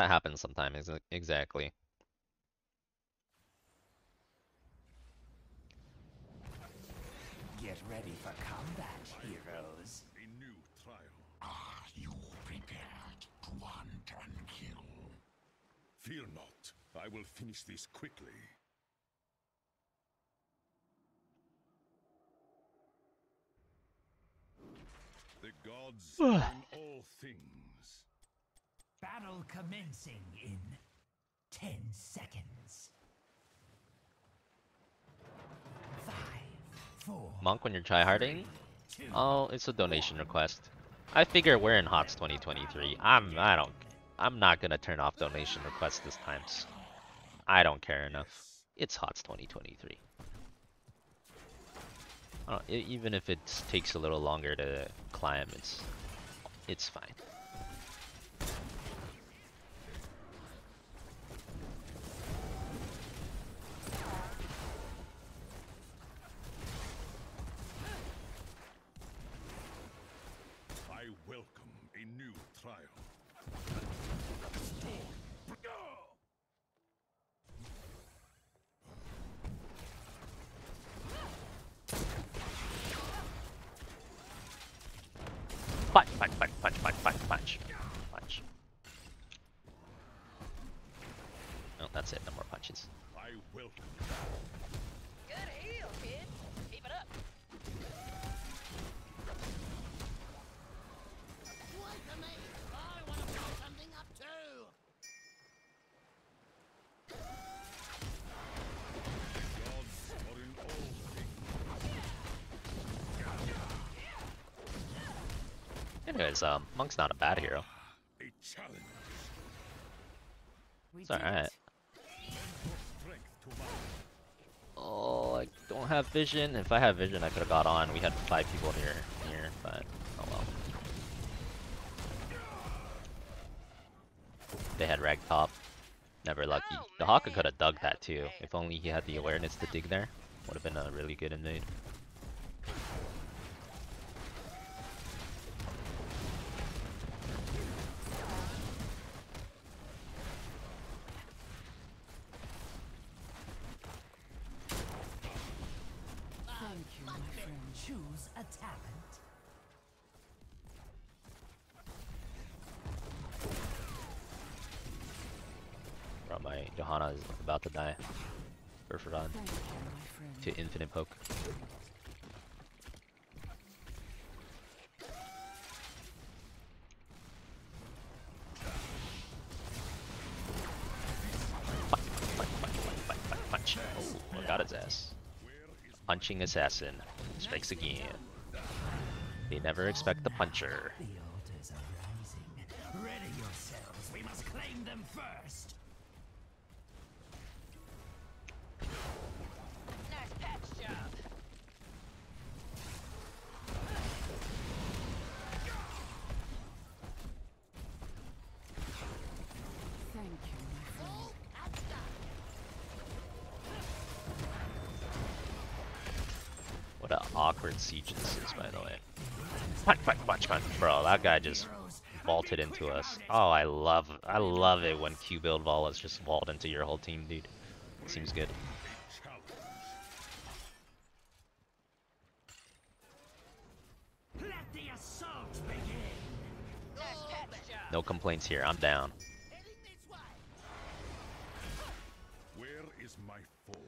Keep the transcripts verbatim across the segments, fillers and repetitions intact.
that happens sometimes, exactly. Get ready for combat, heroes. A new trial. Are you prepared to hunt and kill? Fear not. I will finish this quickly. The gods own all things. Battle commencing in ten seconds. Five, four, Monk, when you're tryharding? Three, two, oh, it's a donation one. request. I figure we're in HotS twenty twenty-three. I'm I don't I'm not gonna turn off donation requests this time. I don't care enough. It's HotS twenty twenty-three. I don't, it, even if it takes a little longer to climb, it's it's fine. I welcome a new trial. Punch, punch, punch, punch, punch, punch, punch, punch. No, that's it. No more punches. I will. Good heal, kid. Keep it up. Wait for me. I want to blow something up too. Gods are in all Anyways, um, Monk's not a bad hero. It's alright. Oh, I don't have vision. If I had vision, I could have got on. We had five people here, here, but oh well. They had Ragtop. Never lucky. Dehaka could have dug that too. If only he had the awareness to dig there, would have been a really good invade. Choose a talent. Bro, my Johanna is about to die. Perfidon to infinite poke. Punch, punch, punch, punch, punch. Oh, I got his ass. Punching assassin strikes again. They never expect the puncher. The altars are rising. Ready yourselves. We must claim them first. Nice patch job. Thank you. What an awkward siege this is, by the way. Punch, punch, punch, punch. Bro, that guy just vaulted into us. Oh, I love I love it when Q build Valla's just vault into your whole team, dude. Seems good. No complaints here, I'm down. Where is my foe?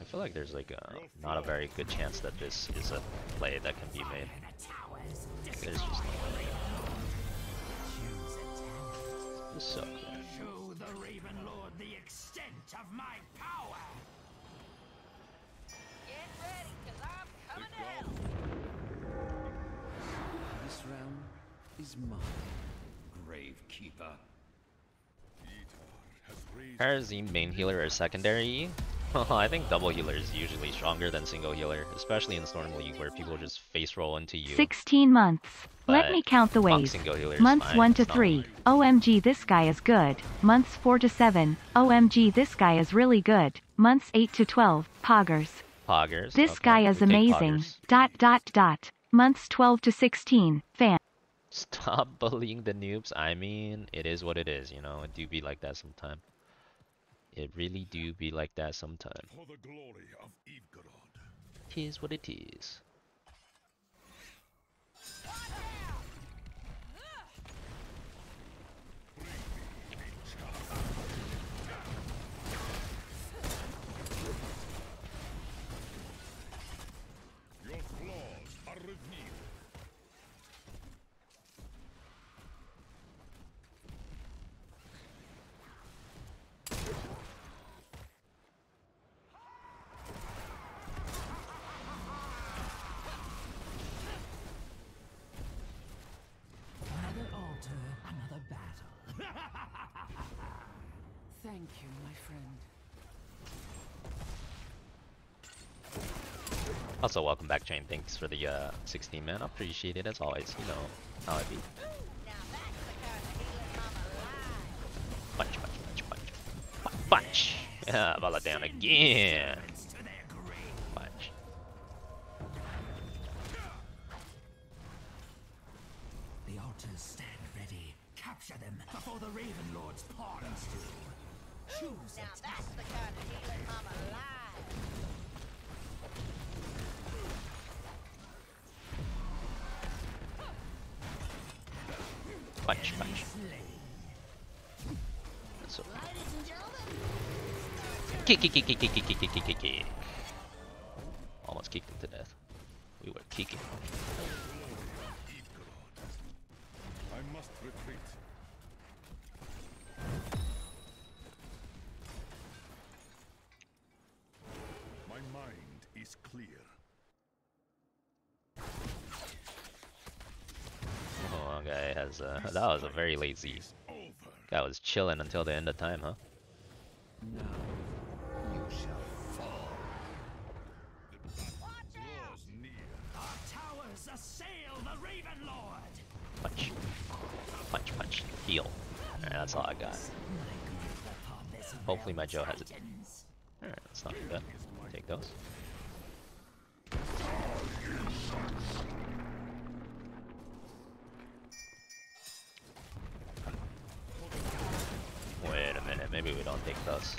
I feel like there's like a, not a very good chance that this is a play that can be made. There's just no so way. Show the Raven Lord the extent of my power. Get ready, cause I'm coming out. This realm is mine, Gravekeeper. Kharazim main healer or secondary? I think double healer is usually stronger than single healer, especially in Storm League where people just face roll into you. sixteen months. But let me count the waves. Months fine. one to three. O M G, this guy is good. Months four to seven. O M G, this guy is really good. Months eight to twelve. Poggers. Poggers. This okay. guy is amazing. Poggers. Dot dot dot. Months twelve to sixteen. Fan. Stop bullying the noobs. I mean, it is what it is, you know. It do be like that sometime. It really do be like that sometime. For the glory of Yvgarod. Here's what it is. Thank you, my friend. Also, welcome back, Chain. Thanks for the uh, sixteen man. I appreciate it as always. You know how I be. Punch, punch, punch, punch, punch, punch. Yeah, Valla down again. Punch. The altars stand ready. Capture them before the Raven Lord's pawns do. Now that's the kind of healing I'm alive. Punch, punch. That's okay. Kick, kick, kick, kick, kick, kick, kick, kick, kick, kick. Almost kicked him to death. We were kicking. I must retreat. Is clear. Oh, okay, has uh, that was a very lazy. Guy was chilling until the end of time, huh? Now you shall fall. Our towers assail the Raven Lord. Punch, punch, punch. Heal. All right, that's all I got. Hopefully my Joe has it. All right, that's not too bad. Take those. Wait a minute, maybe we don't take those.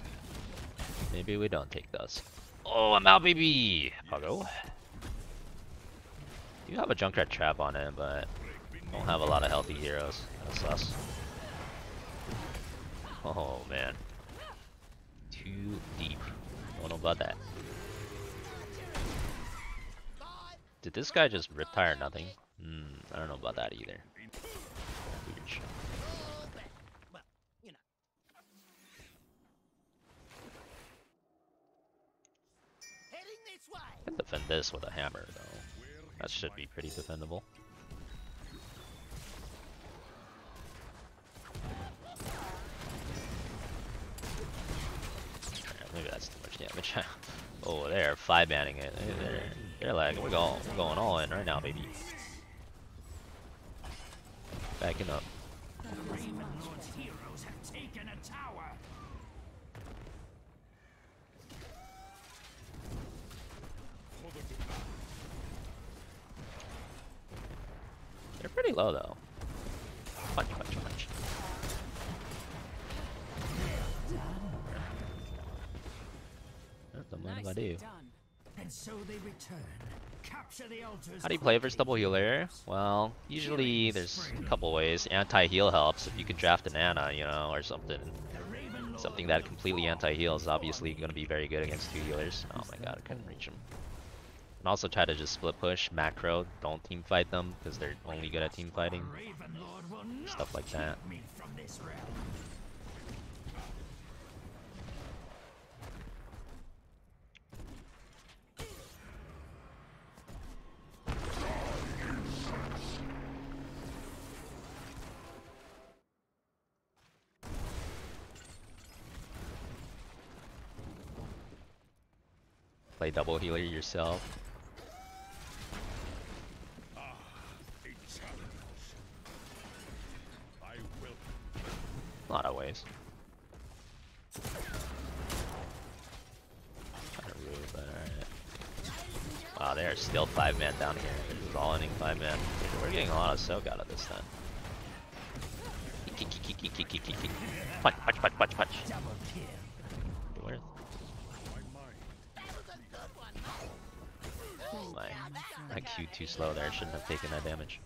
Maybe we don't take those. Oh, I'm out, baby! I'll go. You have a Junkrat trap on it, but don't have a lot of healthy heroes. That's us. Oh man. Too deep. Don't know about that. Did this guy just retire nothing? Hmm, I don't know about that either. Weird shit. I can defend this with a hammer though. That should be pretty defendable. Maybe that's too much damage. Oh, they're five banning it. They're, they're like, we're going, we're going all in right now, baby. Backing up. The Raven Lord's heroes have taken a tower. They're pretty low though. Punch, punch, punch. I do. And so they return. Capture the altars. How do you play versus double healer? Well, usually there's a couple ways. Anti-heal helps if you can draft an Ana, you know, or something. Something that completely anti-heals is obviously going to be very good against two healers. Oh my god, I couldn't reach him. And also try to just split push, macro, don't team fight them because they're only good at team fighting. Stuff like that. Play double healer yourself. Ah, a challenge. I will. A lot of ways. Kind of rude, but alright. Wow, they are still five man down here. This is all ending five man. We're getting a lot of soak out of this time. Punch, punch, punch, punch, punch. Where? Oh my. I Q'd too slow there. I shouldn't have taken that damage.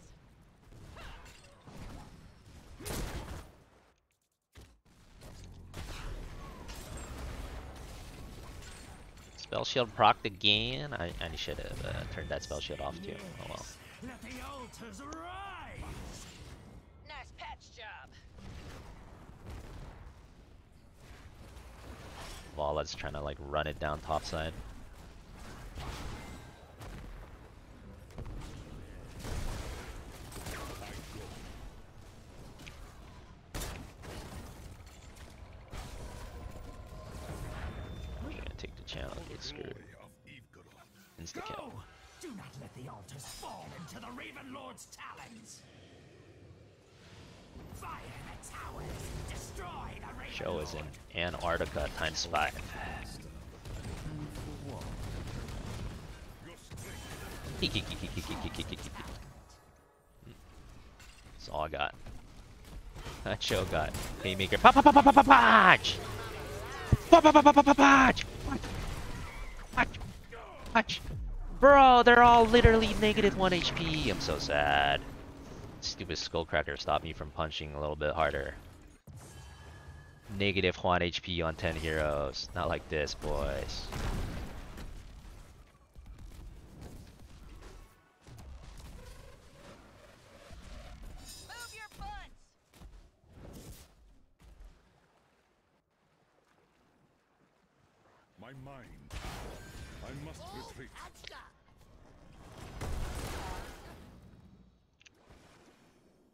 Spell shield procced again. I, I should have uh, turned that spell shield off too. Oh well. Let the altars rise. Nice patch job. Valla's trying to like run it down topside. To the Raven Lord's talons. Fire the towers. Destroy the Raven Show Lord. Is in Antarctica times five. That's all I got. That show got Haymaker. Pop pop pop pop pop punch. Pop pop pop pop punch. Punch. Punch. Bro, they're all literally negative one H P. I'm so sad. Stupid Skullcracker stopped me from punching a little bit harder. Negative one H P on ten heroes. Not like this, boys. Move your butts. My mind. I must retreat.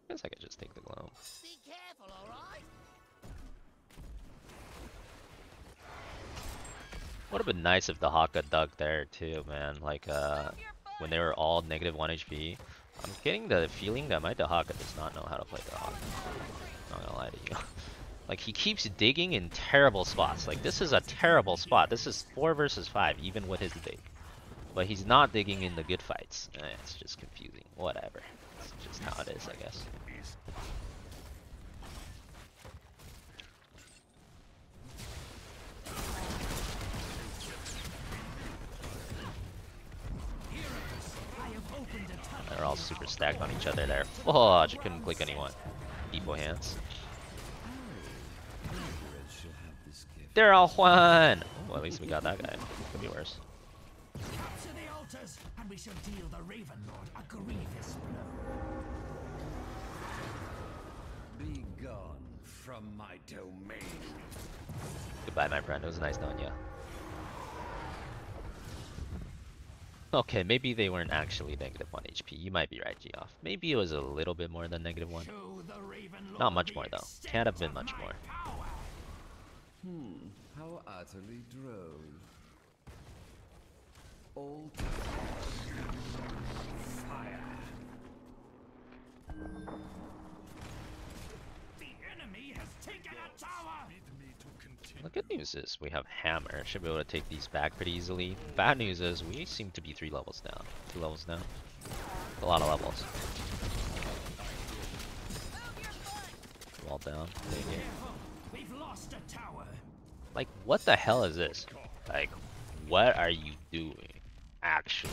I guess I could just take the globe. Be careful, all right? Would have been nice if the Dehaka dug there too, man. Like uh, when they were all negative one H P. I'm getting the feeling that my Dehaka does not know how to play Dehaka. I'm not gonna lie to you. Like he keeps digging in terrible spots. Like this is a terrible spot. This is four versus five, even with his dig. But he's not digging in the good fights. Eh, it's just confusing. Whatever. It's just how it is, I guess. They're all super stacked on each other there. Oh, I just couldn't click anyone. People hands. They're all one. Well, at least we got that guy. Could be worse. To the altars, and we shall deal the Raven Lord a grievous blow. Be gone from my domain. Goodbye, my friend. It was nice knowing you. Okay, maybe they weren't actually negative one H P. You might be right, Geoff. Maybe it was a little bit more than negative one. Not much more though. Can't have been much more. Hmm, how utterly droll. All fire. The enemy has taken a tower. The good news is we have hammer. Should be able to take these back pretty easily. Bad news is we seem to be three levels down. Two levels down. A lot of levels. We're all down. Take it. Like, what the hell is this? Like, what are you doing? Actually.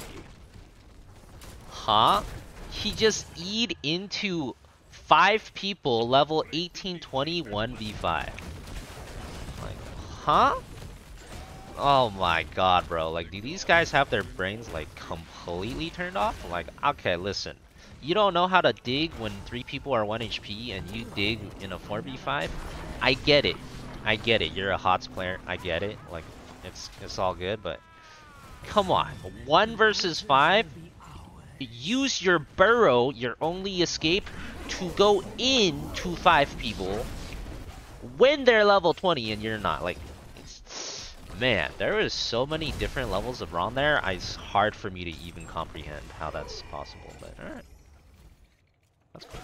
Huh? He just E'd into five people level eighteen, twenty, one v five. Like, huh? Oh my god, bro. Like, do these guys have their brains, like, completely turned off? Like, okay, listen. You don't know how to dig when three people are one H P and you dig in a four v five? I get it. I get it. You're a HotS player. I get it. Like, it's it's all good, but come on. One versus five. Use your burrow, your only escape, to go in to five people when they're level twenty and you're not. Like, it's, man, there was so many different levels of Ron there. It's hard for me to even comprehend how that's possible. But all right, that's cool.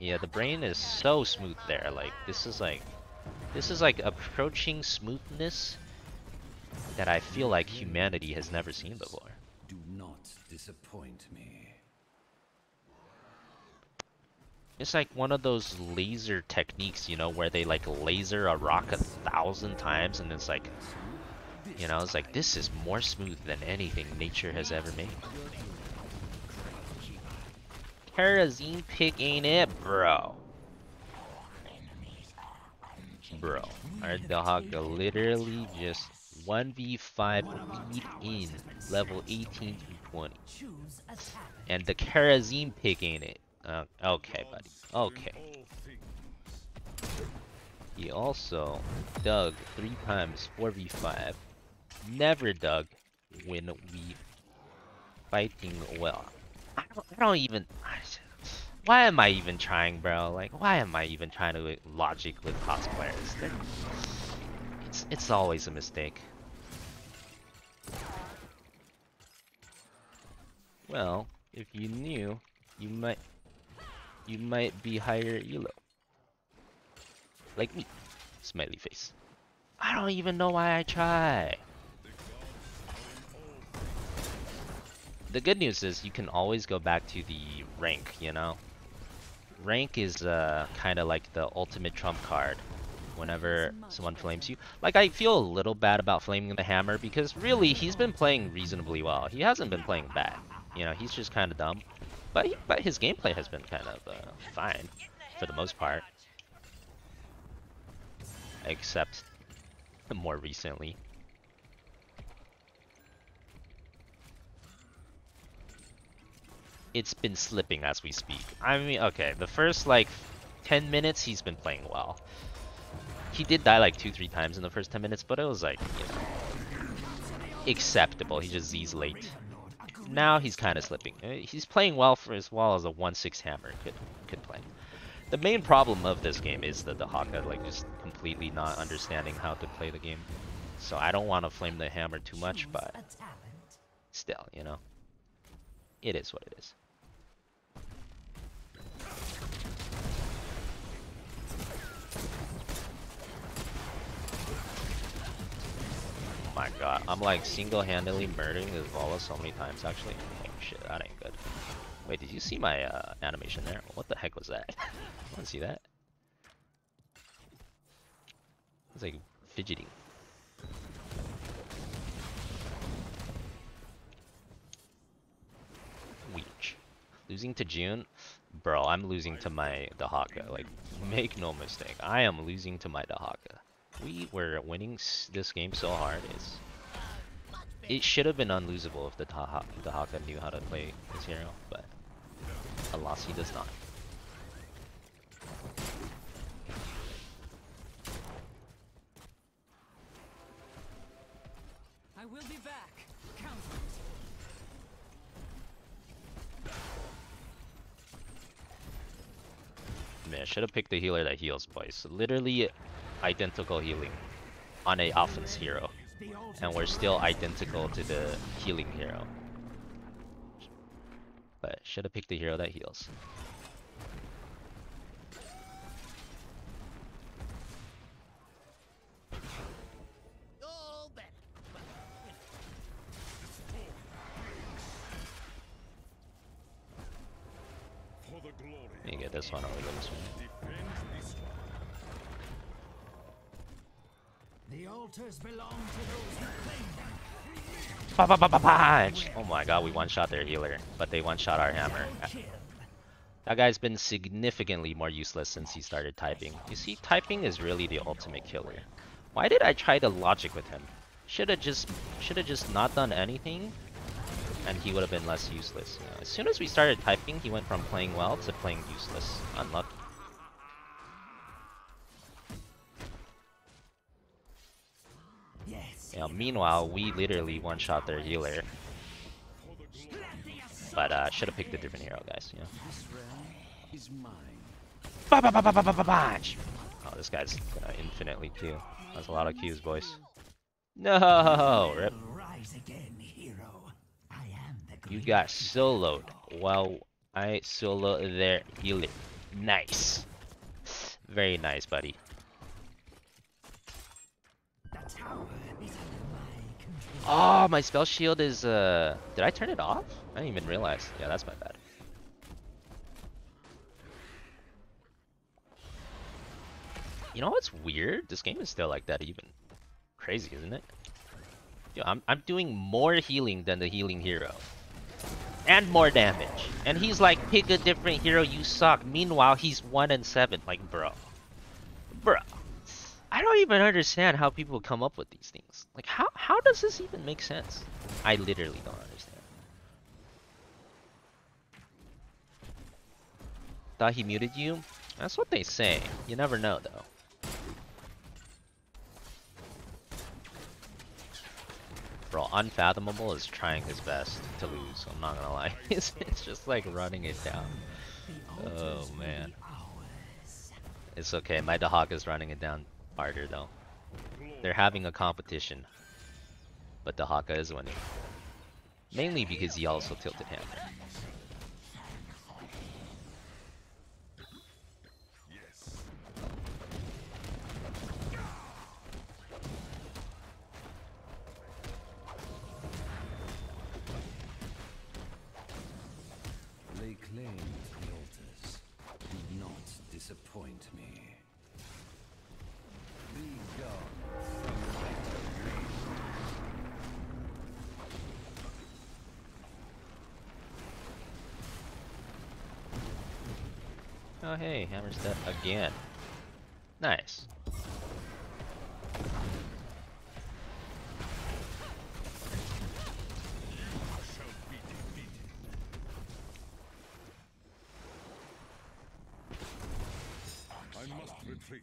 Yeah, the brain is so smooth there. Like, this is like, this is like approaching smoothness that I feel like humanity has never seen before. Do not disappoint me. It's like one of those laser techniques, you know, where they like laser a rock a thousand times and it's like, you know, it's like, this is more smooth than anything nature has ever made. Kharazim pick ain't it, bro. Bro, our Dehaka literally just one v five lead in level eighteen through twenty. And the Kharazim pick ain't it. Uh, okay, buddy. Okay. He also dug three times four v five. Never dug when we fighting well. I don't, I don't even. I just, why am I even trying, bro? Like, why am I even trying to logic with cosplayers? They're, it's it's always a mistake. Well, if you knew, you might. You might be higher E L O. Like me. Smiley face. I don't even know why I try. The good news is you can always go back to the rank, you know? Rank is uh, kind of like the ultimate trump card whenever someone flames you. Like, I feel a little bad about flaming the hammer because really he's been playing reasonably well. He hasn't been playing bad. You know, he's just kind of dumb. But, he, but his gameplay has been kind of uh, fine, for the most part. Except more recently. It's been slipping as we speak. I mean, okay, the first like ten minutes he's been playing well. He did die like two three times in the first ten minutes, but it was like, you know, acceptable. He just Z's late. Now he's kind of slipping. He's playing well for as well as a one six hammer could could play. The main problem of this game is the Dehaka like just completely not understanding how to play the game. So I don't want to flame the hammer too much, but still, you know, it is what it is. Oh my god, I'm like single-handedly murdering this Valla so many times actually. Oh shit, that ain't good. Wait, did you see my uh, animation there? What the heck was that? I wanna see that. It's like fidgeting. Weech. Losing to June? Bro, I'm losing to my Dehaka. Like, make no mistake, I am losing to my Dehaka. We were winning s this game so hard. It's, it should have been unlosable if the Dehaka knew how to play his hero, but alas, he does not. I will be back. Man, I should have picked the healer that heals, boys. Literally identical healing on a offense hero, and we're still identical to the healing hero, but should have picked the hero that heals. Let me get this one over this one. The altars belong to those who claim them. Ba-ba-ba-ba-punch! Oh my god, we one-shot their healer, but they one-shot our hammer. That guy's been significantly more useless since he started typing. You see, typing is really the ultimate killer. Why did I try to logic with him? Should have just, should have just not done anything, and he would have been less useless. You know, as soon as we started typing, he went from playing well to playing useless. Unlucky. You know, meanwhile, we literally one-shot their healer, but uh, should have picked a different hero, guys. You know. Oh, this guy's gonna infinitely Q. That's a lot of Qs, boys. No, rip. You got soloed. Well, I soloed their healer. Nice, very nice, buddy. Tower is under my Oh, my spell shield is, uh... did I turn it off? I didn't even realize. Yeah, that's my bad. You know what's weird? This game is still like that even. Crazy, isn't it? Yo, I'm, I'm doing more healing than the healing hero. And more damage. And he's like, pick a different hero, you suck. Meanwhile, he's one and seven. Like, bro. Bro. I don't even understand how people come up with these things. Like, how, how does this even make sense? I literally don't understand. Thought he muted you? That's what they say. You never know, though. Bro, Unfathomable is trying his best to lose, I'm not gonna lie. It's just like running it down. Oh, man. It's okay, my Dehaka is running it down harder, though. They're having a competition. But Dehaka is winning. Mainly because he also tilted him. Oh hey, hammer step again. Nice. I must retreat.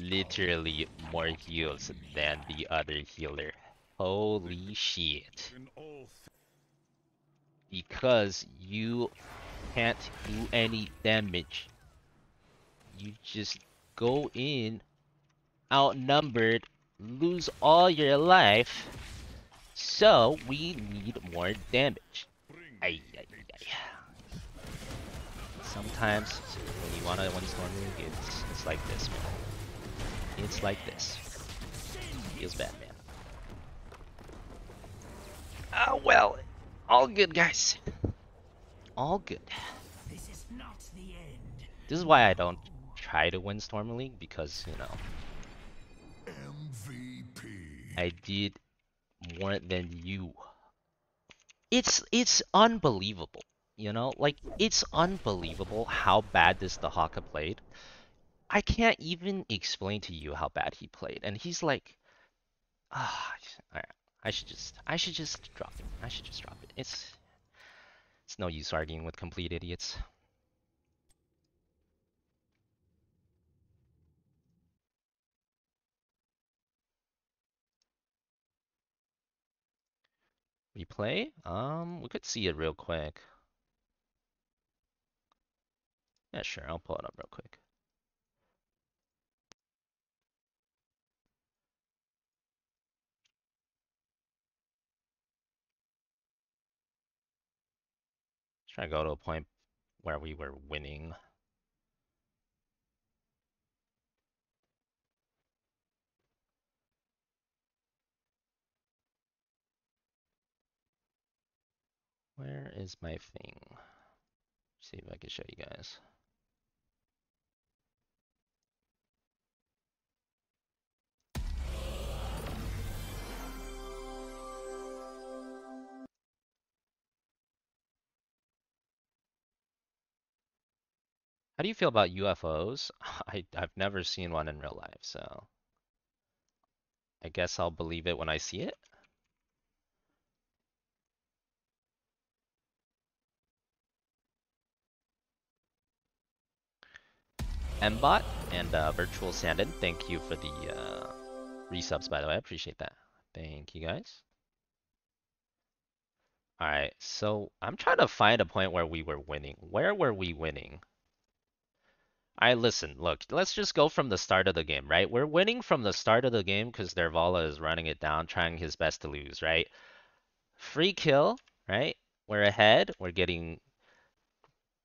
Literally more heals than the other healer. Holy shit. Because you can't do any damage. You just go in, outnumbered, lose all your life. So we need more damage. Aye, aye, aye. Sometimes when you wanna, when Storm League, it's it's like this, man. It's like this. Feels bad, man. Ah, well, all good, guys. All good. This is not the end. This is why I don't try to win Storm League, because you know M V P. I did more than you. It's it's unbelievable, you know, like it's unbelievable how bad this Dehaka played. I can't even explain to you how bad he played, and he's like, ah, oh, I should just, I should just drop it. I should just drop it. It's. It's no use arguing with complete idiots. Replay? Um, we could see it real quick. Yeah, sure, I'll pull it up real quick. Try to go to a point where we were winning. Where is my thing? Let's see if I can show you guys. How do you feel about U F Os? I, I've never seen one in real life, so I guess I'll believe it when I see it. M bot and uh, Virtual Sandin, thank you for the uh, resubs, by the way. I appreciate that. Thank you, guys. All right, so I'm trying to find a point where we were winning. Where were we winning? I listen, look, let's just go from the start of the game, right? We're winning from the start of the game because their Valla is running it down, trying his best to lose, right? Free kill, right? We're ahead. We're getting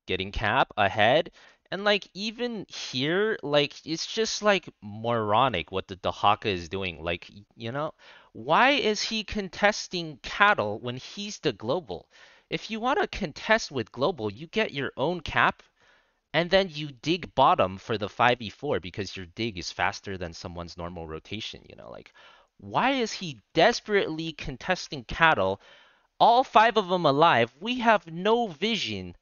getting cap ahead. And, like, even here, like, it's just, like, moronic what the Dehaka is doing. Like, you know, why is he contesting cattle when he's the global? If you want to contest with global, you get your own cap, and then you dig bottom for the five v four because your dig is faster than someone's normal rotation, you know? Like, why is he desperately contesting cattle? All five of them alive. We have no vision.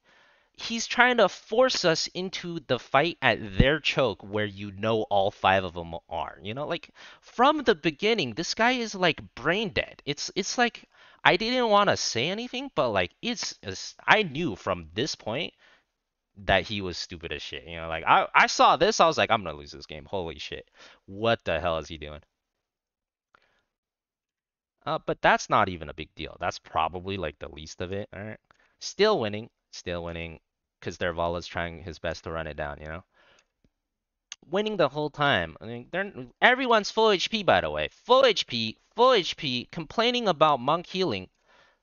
He's trying to force us into the fight at their choke where you know all five of them are, you know? Like, from the beginning, this guy is, like, brain dead. It's, it's like, I didn't want to say anything, but, like, it's, it's, I knew from this point that he was stupid as shit, you know? Like, I, I saw this, I was like, I'm gonna lose this game. Holy shit. What the hell is he doing? Uh, but that's not even a big deal. That's probably, like, the least of it, all right? Still winning. Still winning. Because their Valla's trying his best to run it down, you know? Winning the whole time. I mean, they're, everyone's full H P, by the way. Full H P. Full H P. Complaining about Monk healing.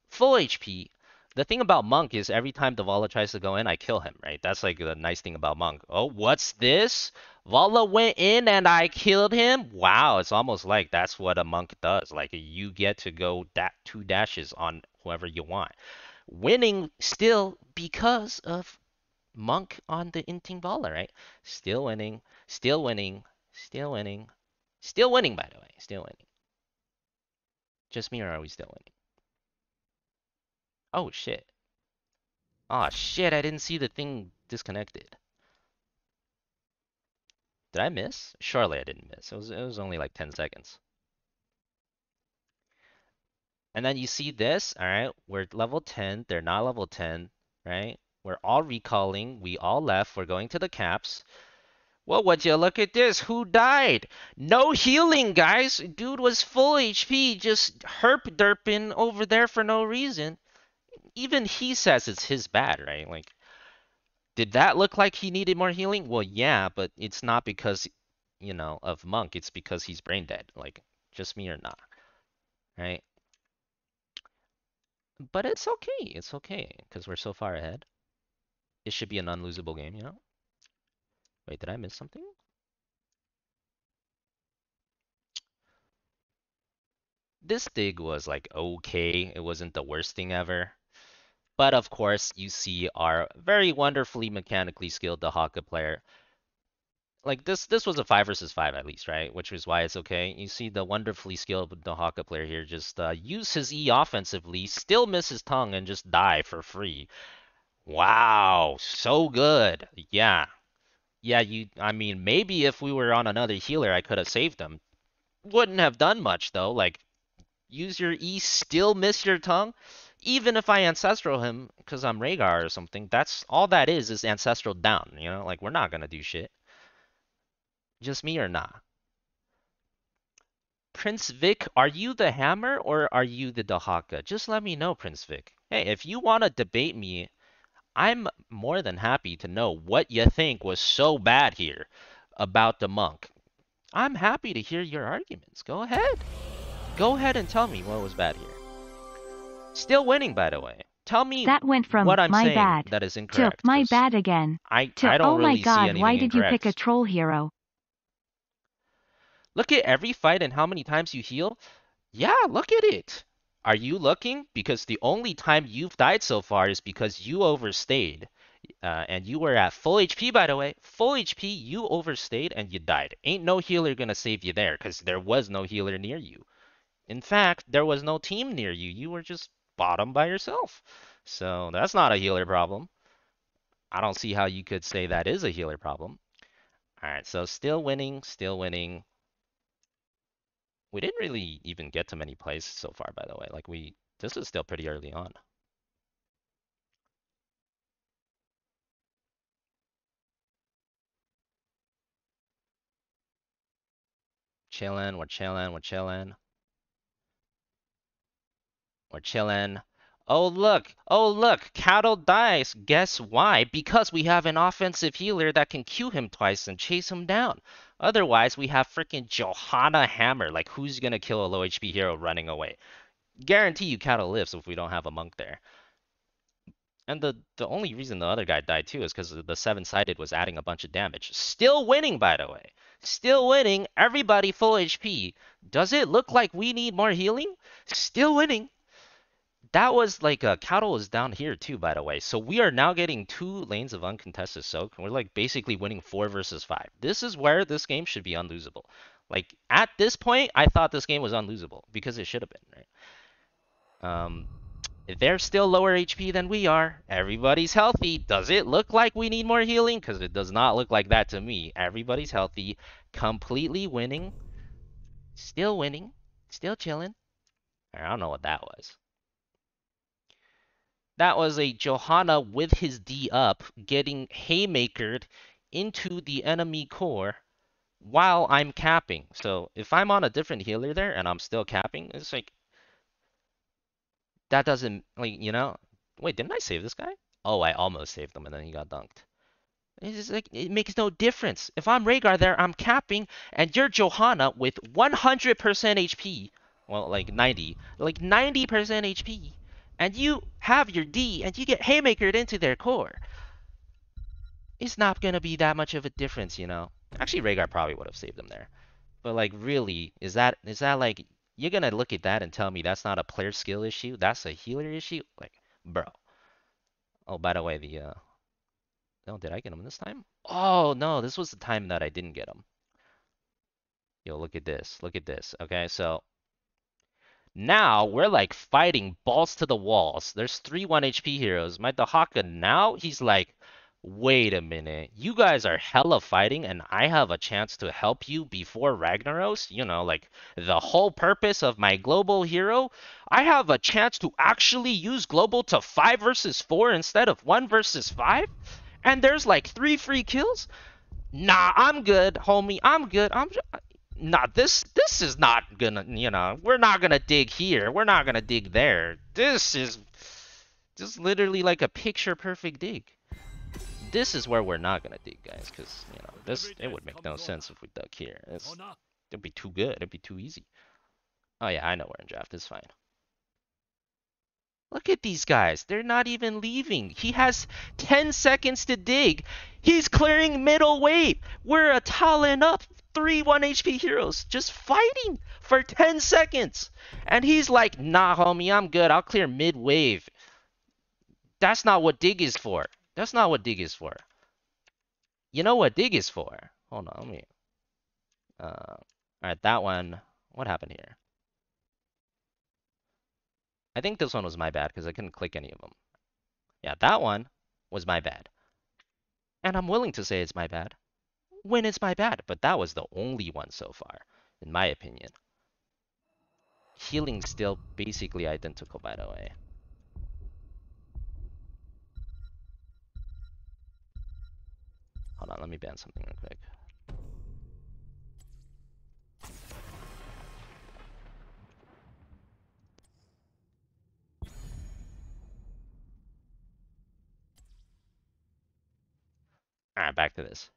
Full H P. The thing about Monk is every time the Valla tries to go in, I kill him, right? That's, like, the nice thing about Monk. Oh, what's this? Valla went in and I killed him? Wow, it's almost like that's what a Monk does. Like, you get to go that two dashes on whoever you want. Winning still because of Monk on the inting Valla, right? Still winning, still winning, still winning, still winning, by the way, still winning. Just me, or are we still winning? Oh, shit. Oh, shit, I didn't see the thing disconnected. Did I miss? Surely I didn't miss. It was, it was only like ten seconds. And then you see this, all right, we're level ten, they're not level ten, right? We're all recalling, we all left, we're going to the caps. Well, would you look at this, who died? No healing, guys! Dude was full H P, just herp-derping over there for no reason. Even he says it's his bad, right? Like, did that look like he needed more healing? Well, yeah, but it's not because, you know, of Monk, it's because he's brain dead. Like, just me or not, right? But it's okay, it's okay, because we're so far ahead. It should be an unlosable game, you know? Wait, did I miss something? This dig was, like, okay. It wasn't the worst thing ever. But, of course, you see our very wonderfully mechanically skilled Dehaka player. Like, this this was a five versus five at least, right? Which is why it's okay. You see the wonderfully skilled Dehaka player here just uh, use his E offensively, still miss his tongue, and just die for free. Wow, so good. Yeah. Yeah, you. I mean, maybe if we were on another healer, I could have saved him. Wouldn't have done much, though. Like, use your E, still miss your tongue. Even if I Ancestral him, because I'm Rhaegar or something, that's all that is, is Ancestral down, you know? Like, we're not going to do shit. Just me or not? Prince Vic, are you the hammer or are you the Dehaka? Just let me know, Prince Vic. Hey, if you want to debate me, I'm more than happy to know what you think was so bad here about the Monk. I'm happy to hear your arguments. Go ahead. Go ahead and tell me what was bad here. Still winning, by the way. Tell me that went from what I'm my saying bad that is incorrect. To my bad again. I, to, I don't oh really my God, see anything why did incorrect. You pick a troll hero? Look at every fight and how many times you heal. Yeah, look at it. Are you looking? Because the only time you've died so far is because you overstayed. Uh, and you were at full H P, by the way. Full H P, you overstayed and you died. Ain't no healer gonna save you there because there was no healer near you. In fact, there was no team near you. You were just bottom by yourself. So that's not a healer problem. I don't see how you could say that is a healer problem. All right, so still winning, still winning. We didn't really even get to many plays so far, by the way. Like, we, this is still pretty early on. Chillin', we're chillin', we're chillin'. We're chillin'. Oh, look, oh, look, cattle dies. Guess why? Because we have an offensive healer that can Q him twice and chase him down. Otherwise, we have freaking Johanna Hammer. Like, who's going to kill a low H P hero running away? Guarantee you cattle lives if we don't have a Monk there. And the, the only reason the other guy died too is because the seven-sided was adding a bunch of damage. Still winning, by the way. Still winning. Everybody full H P. Does it look like we need more healing? Still winning. That was like, uh, Cattle is down here too, by the way. So we are now getting two lanes of uncontested soak. And we're like basically winning four versus five. This is where this game should be unlosable. Like, at this point, I thought this game was unlosable. Because it should have been, right? Um, they're still lower H P than we are. Everybody's healthy. Does it look like we need more healing? Because it does not look like that to me. Everybody's healthy. Completely winning. Still winning. Still chilling. I don't know what that was. That was a Johanna with his D up, getting haymakered into the enemy core while I'm capping. So if I'm on a different healer there and I'm still capping, it's like, that doesn't, like, you know, wait, didn't I save this guy? Oh, I almost saved him and then he got dunked. It's just like, it makes no difference. If I'm Rhaegar there, I'm capping, and you're Johanna with one hundred percent H P. Well, like ninety. Like ninety percent H P. And you have your D, and you get haymakered into their core. It's not going to be that much of a difference, you know. Actually, Rhaegar probably would have saved him there. But, like, really, is that, is that like, you're going to look at that and tell me that's not a player skill issue? That's a healer issue? Like, bro. Oh, by the way, the, uh... no, did I get him this time? Oh, no, this was the time that I didn't get him. Yo, look at this. Look at this. Okay, so... now, we're like fighting balls to the walls. There's three one H P heroes. My Dehaka now, he's like, wait a minute. You guys are hella fighting, and I have a chance to help you before Ragnaros? You know, like, the whole purpose of my global hero? I have a chance to actually use global to five versus four instead of one versus five? And there's like three free kills? Nah, I'm good, homie. I'm good. I'm just... Nah, this this is not gonna, you know, we're not gonna dig here. We're not gonna dig there. This is just literally like a picture-perfect dig. This is where we're not gonna dig, guys, because, you know, this, it would make no sense if we dug here. It's, it'd be too good. It'd be too easy. Oh, yeah, I know we're in draft. It's fine. Look at these guys. They're not even leaving. He has ten seconds to dig. He's clearing middle wave. We're a tall and up. Three one H P heroes just fighting for ten seconds. And he's like, nah, homie, I'm good. I'll clear mid-wave. That's not what dig is for. That's not what dig is for. You know what dig is for? Hold on, let me... Uh, all right, that one... what happened here? I think this one was my bad because I couldn't click any of them. Yeah, that one was my bad. And I'm willing to say it's my bad. When it's my bad, but that was the only one so far, in my opinion. Healing's still basically identical, by the way. Hold on, let me ban something real quick. Alright, back to this.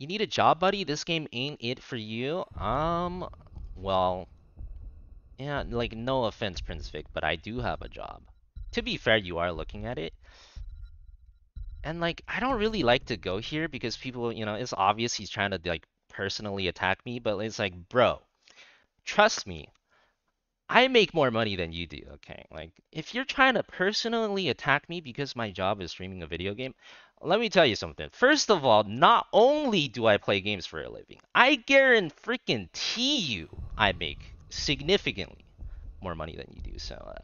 You need a job, buddy? This game ain't it for you? Um, well... yeah, like, no offense, Prince Vic, but I do have a job. To be fair, you are looking at it. And, like, I don't really like to go here because people, you know, it's obvious he's trying to, like, personally attack me, but it's like, bro, trust me. I make more money than you do, okay? Like, if you're trying to personally attack me because my job is streaming a video game... let me tell you something. First of all, not only do I play games for a living, I guarantee you I make significantly more money than you do. So uh,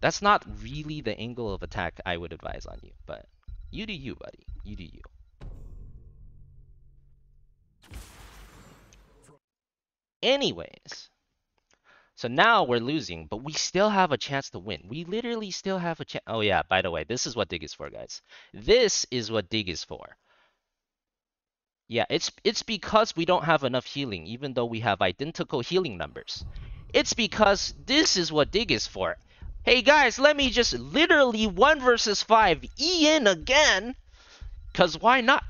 that's not really the angle of attack I would advise on you. But you do you, buddy. You do you. Anyways. So now we're losing, but we still have a chance to win. We literally still have a chance. Oh, yeah, by the way, this is what dig is for, guys. This is what dig is for. Yeah, it's it's because we don't have enough healing, even though we have identical healing numbers. It's because this is what dig is for. Hey, guys, let me just literally one versus five E in again. Because why not?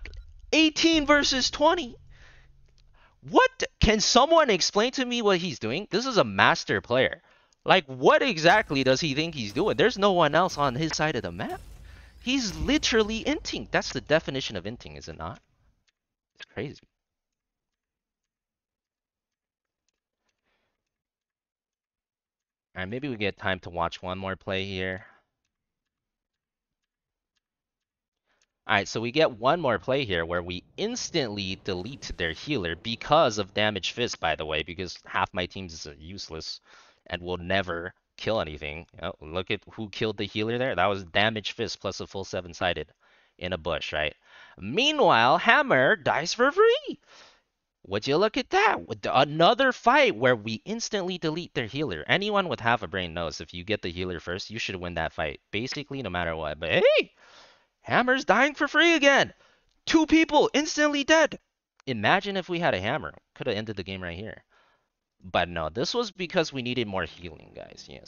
eighteen versus twenty. What? Can someone explain to me what he's doing? This is a master player. Like, what exactly does he think he's doing? There's no one else on his side of the map. He's literally inting. That's the definition of inting, is it not? It's crazy. Alright, maybe we get time to watch one more play here. Alright, so we get one more play here where we instantly delete their healer because of Damaged Fist, by the way, because half my team's is useless and will never kill anything. You know, look at who killed the healer there. That was Damaged Fist plus a full seven-sided in a bush, right? Meanwhile, Hammer dies for free. Would you look at that? Another fight where we instantly delete their healer. Anyone with half a brain knows if you get the healer first, you should win that fight, basically no matter what. But hey! Hammer's dying for free again. Two people instantly dead. Imagine if we had a hammer. Could have ended the game right here. But no, this was because we needed more healing, guys. Yes.